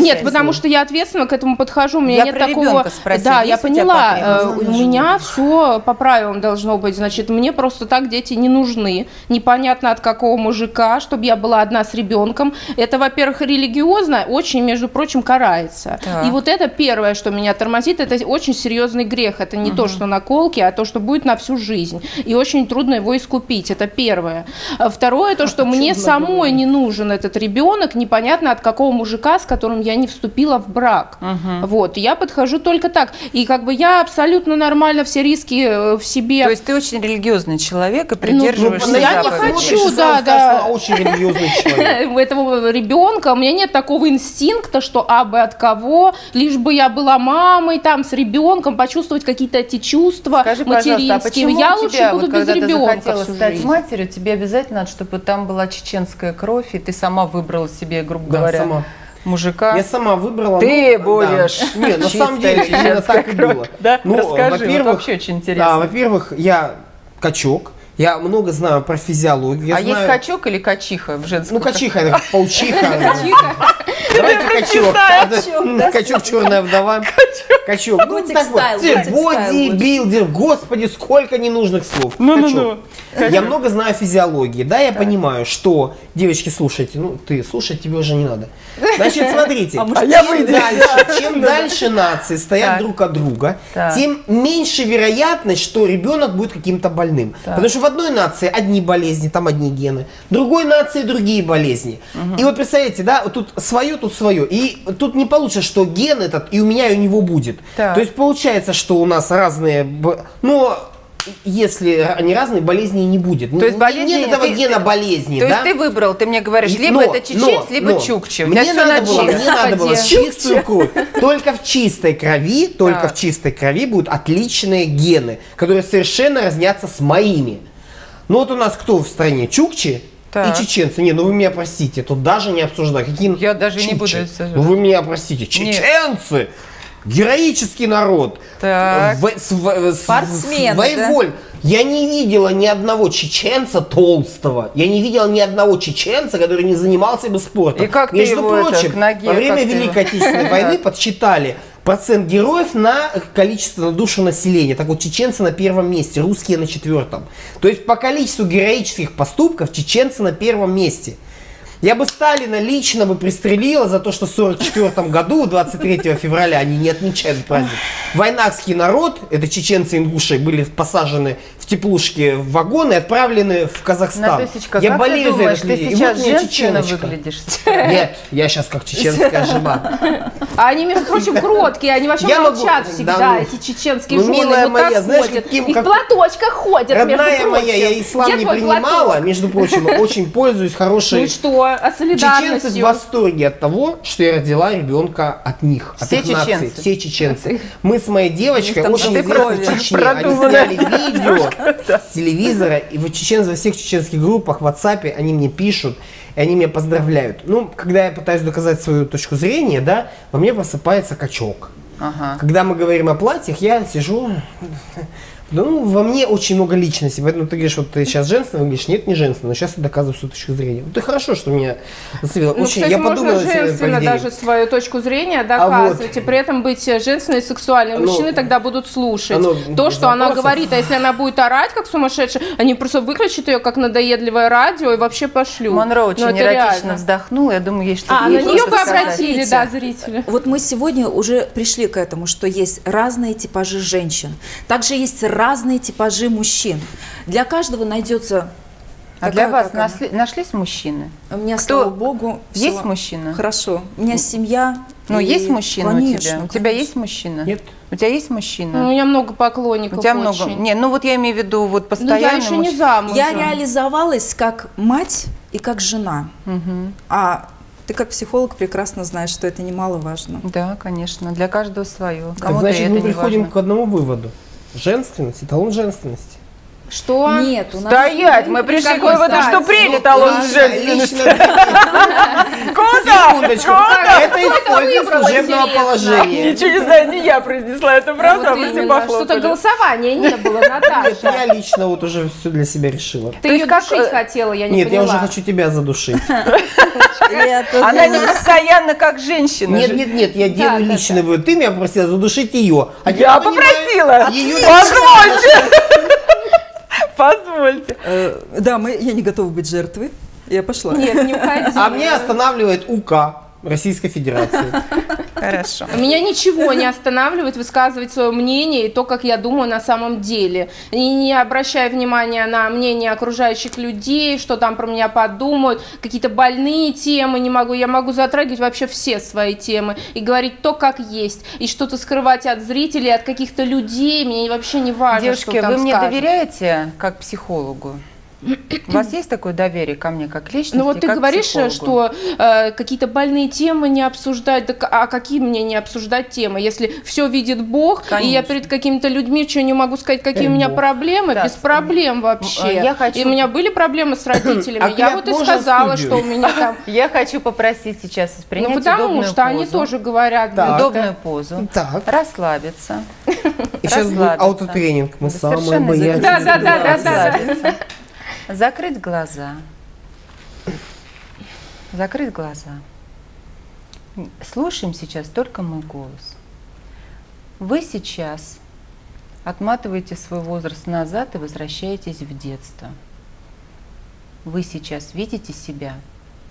Нет, потому что я ответственно к этому подхожу, у меня нет такого. Да, я поняла, у меня все по правилам должно быть, значит, мне просто так дети не нужны. Непонятно от какого мужика, чтобы я была одна с ребенком. Это, во-первых, религиозно, очень, между прочим, карается. И вот это первое, что меня тормозит, это очень серьезный грех. Это не то, что наколки, а то, что будет на всю жизнь. И очень трудно его искупить. Это первое. Второе, то, что мне самой не нужен этот ребенок, непонятно от какого мужика, с которым я не вступила в брак. Вот. Я подхожу только так. И как бы я абсолютно нормально все риски в себе. То есть ты очень религиозный человек и придерживаешься. Ну, я не хочу, да. Очень религиозный человек. Этого ребенка, у меня нет такого инстинкта, что абы от кого, лишь бы я была мамой, там, с ребенком, почувствовать какие-то эти чувства материнские. Я лучше буду без ребенка. Когда ты хотела стать матерью, тебе обязательно надо, чтобы там была чеченская кровь, и ты сама выбрала себе, грубо говоря, мужика. Я сама выбрала. Ты будешь. Нет, на самом деле, именно так и было. Расскажи, вообще очень интересно. Во-первых, я качок. Я много знаю про физиологию. Я есть качок или качиха в женском? Ну, качиха, это как паучиха. Давайте качок. Качок, черная вдова. Качок. Ну, так вот. Бодибилдер. Господи, сколько ненужных слов. Качок. Я много знаю физиологии. Да, я понимаю, что... Девочки, слушайте. Ну, ты слушай, тебе уже не надо. Значит, смотрите. Чем дальше нации стоят друг от друга, тем меньше вероятность, что ребенок будет каким-то больным. Потому что в одной нации одни болезни, там одни гены. В другой нации другие болезни. И вот представляете, да, вот тут свое. И тут не получится, что ген этот и у меня, и у него будет. То есть получается, что у нас разные... Но если они разные, болезней не будет. То есть болезни, нет этого гена болезни. То есть ты выбрал, ты мне говоришь, либо это чеченец, либо чукчи. Мне надо было чистую кровь. Только в чистой крови, только в чистой крови будут отличные гены, которые совершенно разнятся с моими. Ну вот у нас кто в стране? Чукчи? Так. И чеченцы. Не, ну вы меня простите, тут даже не обсуждаю. Какие я даже чичи. Не буду обсуждать. Ну вы меня простите. Чеченцы! Нет. Героический народ. Спортсмены, да? Я не видела ни одного чеченца толстого. Я не видела ни одного чеченца, который не занимался бы спортом. И как между прочим, во время Великой Отечественной войны подсчитали процент героев на количество, на душу населения. Так вот, чеченцы на 1-м месте, русские на 4-м. То есть по количеству героических поступков чеченцы на 1-м месте. Я бы Сталина лично бы пристрелила за то, что в 1944 году, 23 февраля, они не отмечают праздник. Войнакский народ, это чеченцы, ингуши, были посажены в теплушки, в вагоны, отправлены в Казахстан. Натусечка, я болею за это. Ты сейчас вот женщина выглядишь. Нет, я сейчас как чеченская жена. А они, между прочим, кроткие, они вообще молчат всегда, эти чеченские жены. Вот так ходят, и в платочках ходят, родная моя, я ислам не принимала, между прочим, очень пользуюсь хорошей... Чеченцы в восторге от того, что я родила ребенка от них, от их нации. Все чеченцы. Мы с моей девочкой очень известны в Чечне. Они сняли видео с телевизора, и во всех чеченских группах, в WhatsApp они мне пишут, и они меня поздравляют. Ну, когда я пытаюсь доказать свою точку зрения, да, во мне просыпается качок. Ага. Когда мы говорим о платьях, я сижу... Ну, во мне очень много личности, поэтому ты говоришь, вот ты сейчас женственная, говоришь, нет, не женственная, но сейчас я доказываю свою точку зрения. Ну, ты хорошо, что меня зацепило. Ну, кстати, я подумала, можно женственно даже свою точку зрения доказывать, вот, и при этом быть женственной и сексуальной. Мужчины тогда будут слушать то, что она говорит, а если она будет орать, как сумасшедшая, они просто выключат ее, как надоедливое радио, и вообще пошлют. Монро очень эротично вздохнула, я думаю, есть что-то. А, на нее бы обратили, да, зрители. Вот мы сегодня уже пришли к этому, что есть разные типажи женщин, также есть разные типажи мужчин. Для каждого найдется... А такая, для вас нашлись мужчины? У меня, слава богу, все. Есть мужчина? Хорошо. У меня семья. Ну, есть мужчина, конечно, у тебя? Конечно. У тебя есть мужчина? Нет. У тебя есть мужчина? Ну, у меня много поклонников. У тебя очень много? Не, ну вот я имею в виду вот постоянно. Я еще не замужем. Я реализовалась как мать и как жена. Угу. А ты как психолог прекрасно знаешь, что это немаловажно. Да, конечно. Для каждого свое. Так, значит, мы приходим к одному выводу. Женственность, эталон женственности. Что? Нет, у нас... Стоять! Мы пришли к выводу, что Прель эталон женственности. Куда? Это использование служебного положения. Ничего не знаю, не я произнесла эту фразу, а мы все похлопали. Что-то голосования не было, Наташа. Я лично вот уже все для себя решила. Ты ее душить хотела, я не поняла. Нет, я уже хочу тебя задушить. Она не постоянно как женщина. Нет, нет, нет, я делаю личный вывод. Ты меня попросила задушить ее. Я попросила! Позвольте! Позвольте. Да, я не готова быть жертвой. Я пошла. Нет, не уходи. А меня останавливает УК Российской Федерации. Хорошо. Меня ничего не останавливает высказывать свое мнение и то, как я думаю на самом деле. И не обращая внимания на мнение окружающих людей, что там про меня подумают, какие-то больные темы не могу. Я могу затрагивать вообще все свои темы и говорить то, как есть. И что-то скрывать от зрителей, от каких-то людей. Мне вообще не важно, девушки, что там скажут. Девушки, вы мне доверяете как психологу? У вас есть такое доверие ко мне как личности? Ну вот ты говоришь, что какие-то больные темы не обсуждать, так, а какие мне не обсуждать темы? Если все видит Бог, конечно, и я перед какими-то людьми что не могу сказать, какие у меня проблемы, да, без проблем вообще. И у меня были проблемы с родителями, я вот и сказала, что у меня там... Я хочу попросить сейчас принять удобную позу. Ну потому что они тоже говорят. Удобную позу. Расслабиться. И сейчас будет аутотренинг. Мы самые боятельные. Да. Закрыть глаза. Закрыть глаза. Слушаем сейчас только мой голос. Вы сейчас отматываете свой возраст назад и возвращаетесь в детство. Вы сейчас видите себя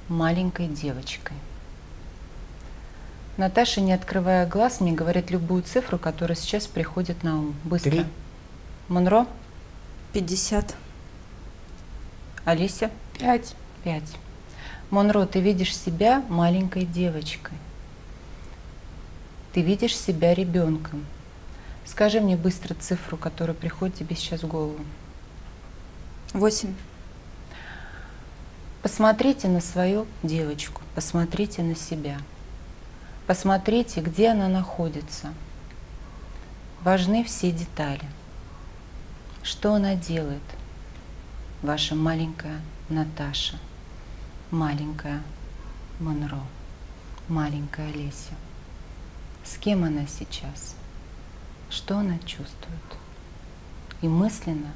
маленькой девочкой. Наташа, не открывая глаз, мне говорит любую цифру, которая сейчас приходит на ум. Быстро. 3. Монро? 50. Олеся? 5. Монро, ты видишь себя маленькой девочкой. Ты видишь себя ребенком. Скажи мне быстро цифру, которая приходит тебе сейчас в голову. 8. Посмотрите на свою девочку, посмотрите на себя. Посмотрите, где она находится. Важны все детали. Что она делает? Ваша маленькая Наташа, маленькая Монро, маленькая Олеся. С кем она сейчас? Что она чувствует? И мысленно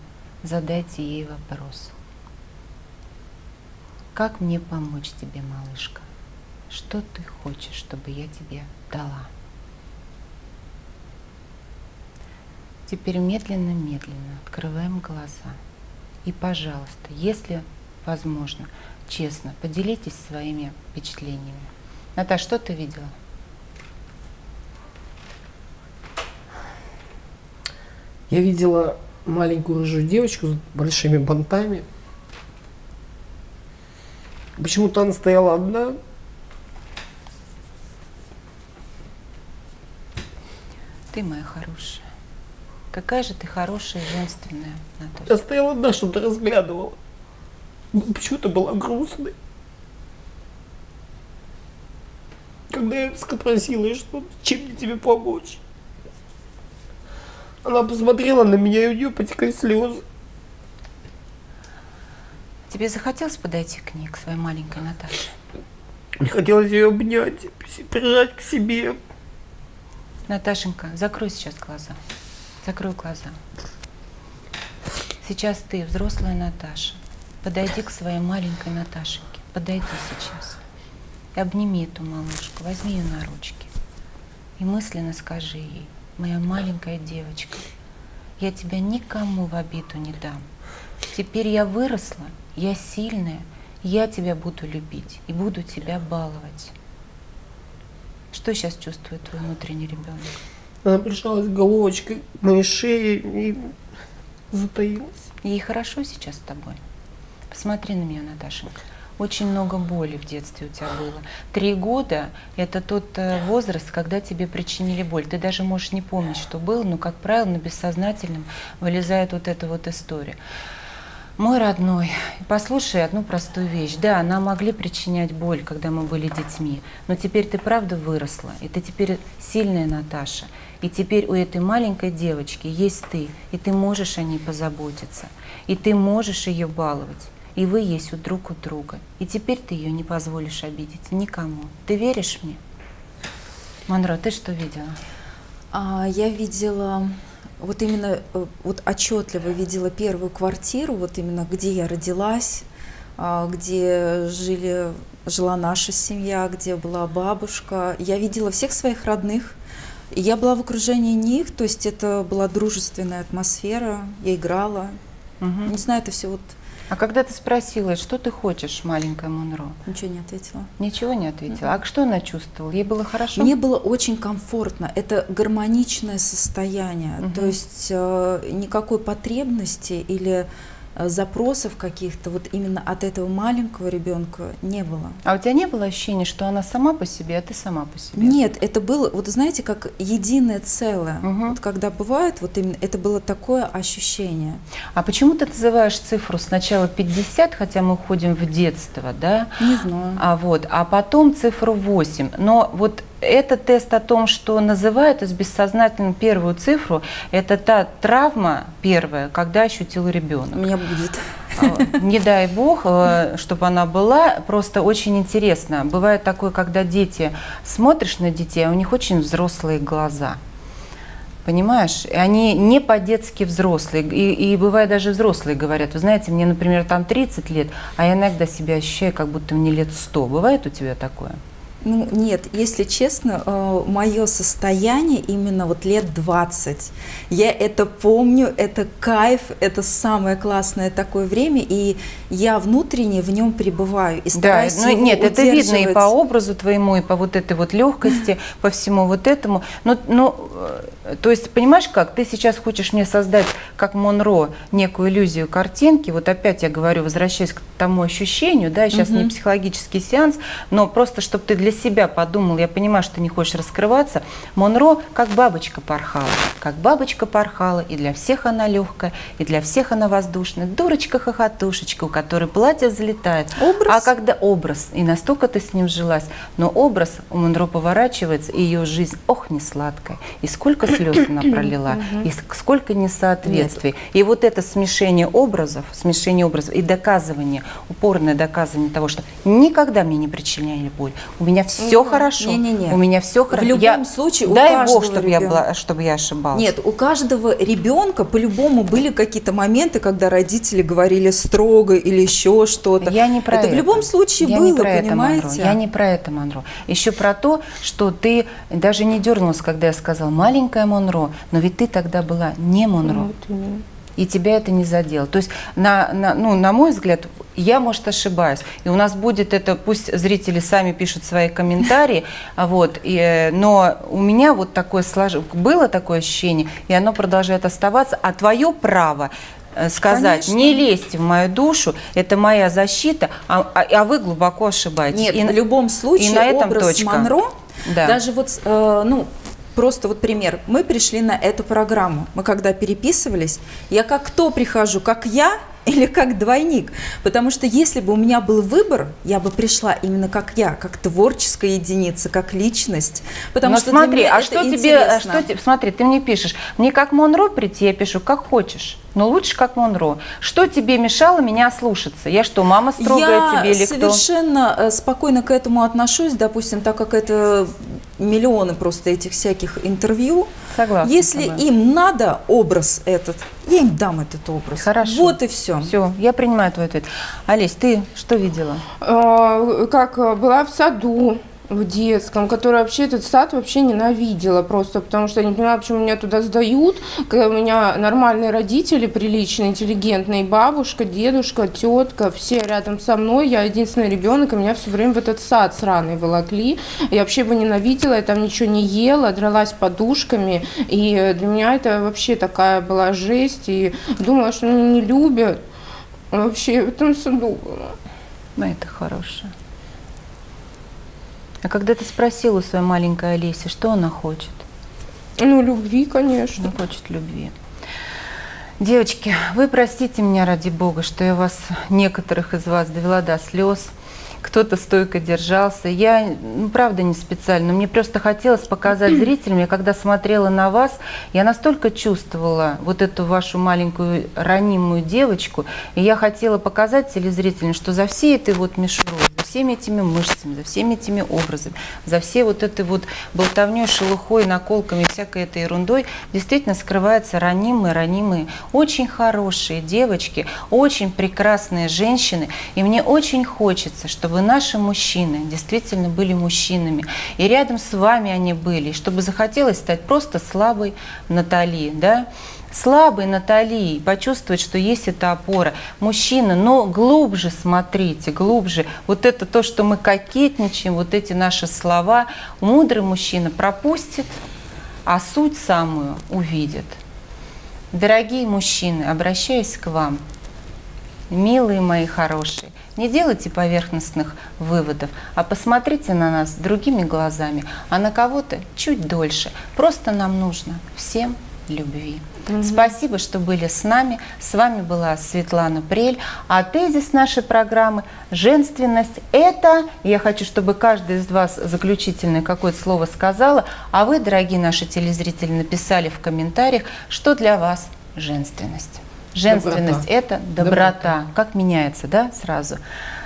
задайте ей вопрос. Как мне помочь тебе, малышка? Что ты хочешь, чтобы я тебе дала? Теперь медленно-медленно открываем глаза. И, пожалуйста, если возможно. Честно, поделитесь своими впечатлениями. Наташа, что ты видела? Я видела маленькую рыжую девочку с большими бантами. Почему-то она стояла одна. Ты моя хорошая. Какая же ты хорошая и женственная, Наташа. Я стояла одна, что-то разглядывала. Почему-то была грустной. Когда я спросила, что, чем мне тебе помочь? Она посмотрела на меня, и у нее потекли слезы. Тебе захотелось подойти к ней, к своей маленькой Наташе? Мне хотелось ее обнять, прижать к себе. Наташенька, закрой сейчас глаза. Закрой глаза. Сейчас ты, взрослая Наташа, подойди к своей маленькой Наташеньке. Подойди сейчас. И обними эту малышку, возьми ее на ручки. И мысленно скажи ей: моя маленькая девочка, я тебя никому в обиду не дам. Теперь я выросла, я сильная, я тебя буду любить и буду тебя баловать. Что сейчас чувствует твой внутренний ребенок? Она прижалась головочкой к моей шее и затаилась. Ей хорошо сейчас с тобой? Посмотри на меня, Наташенька. Очень много боли в детстве у тебя было. 3 года – это тот возраст, когда тебе причинили боль. Ты даже можешь не помнить, что было, но, как правило, на бессознательном вылезает вот эта вот история. Мой родной, послушай одну простую вещь. Да, нам могли причинять боль, когда мы были детьми, но теперь ты правда выросла, и ты теперь сильная Наташа. И теперь у этой маленькой девочки есть ты, и ты можешь о ней позаботиться, и ты можешь ее баловать. И вы есть друг у друга. И теперь ты ее не позволишь обидеть никому. Ты веришь мне? Монро, ты что видела? Я видела, вот именно, вот отчетливо видела первую квартиру, вот именно где я родилась, где жила наша семья, где была бабушка. Я видела всех своих родных. Я была в окружении них, то есть это была дружественная атмосфера. Я играла. Угу. Не знаю, это все вот... А когда ты спросила, что ты хочешь, маленькая Монро? Ничего не ответила. Ничего не ответила. А что она чувствовала? Ей было хорошо? Мне было очень комфортно. Это гармоничное состояние. Угу. То есть никакой потребности или запросов каких-то вот именно от этого маленького ребенка не было. А у тебя не было ощущения, что она сама по себе, а ты сама по себе? Нет, это было, вот знаете, как единое целое. Угу. Вот когда бывает, вот именно это было такое ощущение. А почему ты называешь цифру сначала 50, хотя мы уходим в детство, да? Не знаю. А потом цифру 8. Но вот это тест о том, что называют из бессознательно первую цифру, это та травма первая, когда ощутил ребенок. У меня будет. Не дай бог, чтобы она была. Просто очень интересно. Бывает такое, когда дети, смотришь на детей, а у них очень взрослые глаза. Понимаешь? И они не по-детски взрослые. И бывает, даже взрослые говорят: вы знаете, мне, например, там 30 лет, а я иногда себя ощущаю, как будто мне лет 100. Бывает у тебя такое? Ну, нет, если честно, мое состояние именно вот лет 20. Я это помню, это кайф, это самое классное такое время, и я внутренне в нем пребываю. И стараюсь его удерживать. Это видно и по образу твоему, и по вот этой вот легкости, по всему вот этому. То есть, понимаешь, как ты сейчас хочешь мне создать, как Монро, некую иллюзию картинки. Вот опять я говорю, возвращаясь к тому ощущению, да, сейчас не психологический сеанс, но просто, чтобы ты для себя подумал, я понимаю, что ты не хочешь раскрываться. Монро как бабочка порхала, и для всех она легкая, и для всех она воздушная. Дурочка-хохотушечка, у которой платье взлетает. Образ? А когда образ, и настолько ты с ним жилась, но образ у Монро поворачивается, и ее жизнь, ох, не сладкая. И сколько слез она пролила, и сколько несоответствий. Нет. И вот это смешение образов и доказывание, упорное доказывание того, что никогда мне не причиняли боль, у меня все хорошо. У меня все хорошо. В любом случае, дай бог, чтобы я ошибалась. Нет, у каждого ребенка по-любому были какие-то моменты, когда родители говорили строго или еще что-то. Я не про это. Это в любом случае было, понимаете? Я не про это, Монро. Еще про то, что ты даже не дернулась, когда я сказала: маленькая Монро, но ведь ты тогда была не Монро. И тебя это не задело. То есть, на мой взгляд, я, может, ошибаюсь. И у нас будет это, пусть зрители сами пишут свои комментарии, вот, но у меня вот такое было такое ощущение, и оно продолжает оставаться. А твое право сказать, конечно, не лезьте в мою душу, это моя защита, а вы глубоко ошибаетесь. Нет, и в любом случае, и на этом образ точка. Монро, да. Даже вот, ну, просто вот пример. Мы пришли на эту программу, мы когда переписывались, я как кто прихожу, как я или как двойник, потому что если бы у меня был выбор, я бы пришла именно как я, как творческая единица, как личность, потому но что смотри, а что тебе, смотри, ты мне пишешь, мне как Монро прийти, я пишу, как хочешь. Но лучше как Монро. Что тебе мешало меня слушаться? Я что, мама строгая тебе или кто? Я совершенно спокойно к этому отношусь, допустим, так как это миллионы просто этих всяких интервью. Согласна. Если им надо образ этот, я им дам этот образ. Хорошо. Вот и все. Все, я принимаю твой ответ. Олесь, ты что видела? Как была в саду. В детском, который вообще этот сад вообще ненавидела просто, потому что я не понимала, почему меня туда сдают, когда у меня нормальные родители, приличные, интеллигентные, бабушка, дедушка, тетка, все рядом со мной, я единственный ребенок, и меня все время в этот сад сраный волокли, я вообще его ненавидела, я там ничего не ела, дралась подушками, и для меня это вообще такая была жесть, и думала, что меня не любят, вообще в этом саду было. Ну, это хорошее. А когда ты спросила у своей маленькой Олеси, что она хочет? Ну, любви, конечно. Она хочет любви. Девочки, вы простите меня, ради бога, что я вас, некоторых из вас, довела до слез. Кто-то стойко держался. Я, ну, правда, не специально. Мне просто хотелось показать зрителям. Я когда смотрела на вас, я настолько чувствовала вот эту вашу маленькую ранимую девочку. И я хотела показать телезрителям, что за всей этой вот мишурой, за всеми этими мышцами, за всеми этими образами, за всей вот этой вот болтовней, шелухой, наколками, всякой этой ерундой, действительно скрываются ранимые, очень хорошие девочки, очень прекрасные женщины. И мне очень хочется, чтобы наши мужчины действительно были мужчинами, и рядом с вами они были, чтобы захотелось стать просто слабой Натальей, да? Слабой Натальей, почувствовать, что есть эта опора. Мужчина, но глубже смотрите, глубже. Вот это то, что мы кокетничаем, вот эти наши слова. Мудрый мужчина пропустит, а суть самую увидит. Дорогие мужчины, обращаюсь к вам, милые мои хорошие, не делайте поверхностных выводов, а посмотрите на нас другими глазами, а на кого-то чуть дольше. Просто нам нужно всем любви. Спасибо, что были с нами. С вами была Светлана Прель. А тезис нашей программы – женственность. Это, я хочу, чтобы каждый из вас заключительное какое-то слово сказала, а вы, дорогие наши телезрители, написали в комментариях, что для вас женственность. Женственность – это доброта. Как меняется, да, сразу?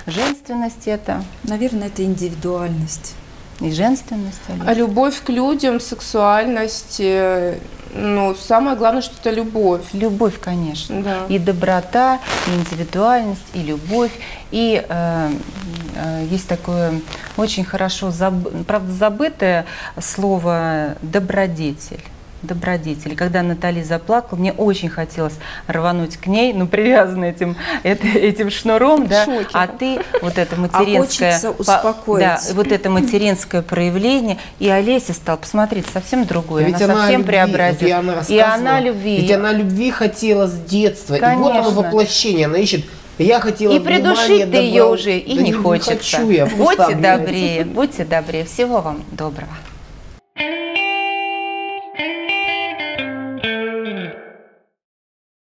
Женственность – это… Наверное, это индивидуальность. И женственность. А любовь к людям, сексуальность, ну, самое главное, что это любовь. Любовь, конечно. Да. И доброта, и индивидуальность, и любовь. И есть такое очень хорошо, правда, забытое слово «добродетель». Добродетель. Когда Наталья заплакала, мне очень хотелось рвануть к ней, ну, привязана этим шнуром, да, шоке. А ты вот это материнское, да, вот это материнское проявление, и Олеся стала, посмотреть, совсем другое, ведь она совсем преобразилась. И она любви. Ведь она любви хотела с детства, конечно. И вот оно воплощение, она ищет. Я хотела и придушить ты ее уже, и да не хочется. Не хочу я, будьте добрее, будьте добрее. Всего вам доброго.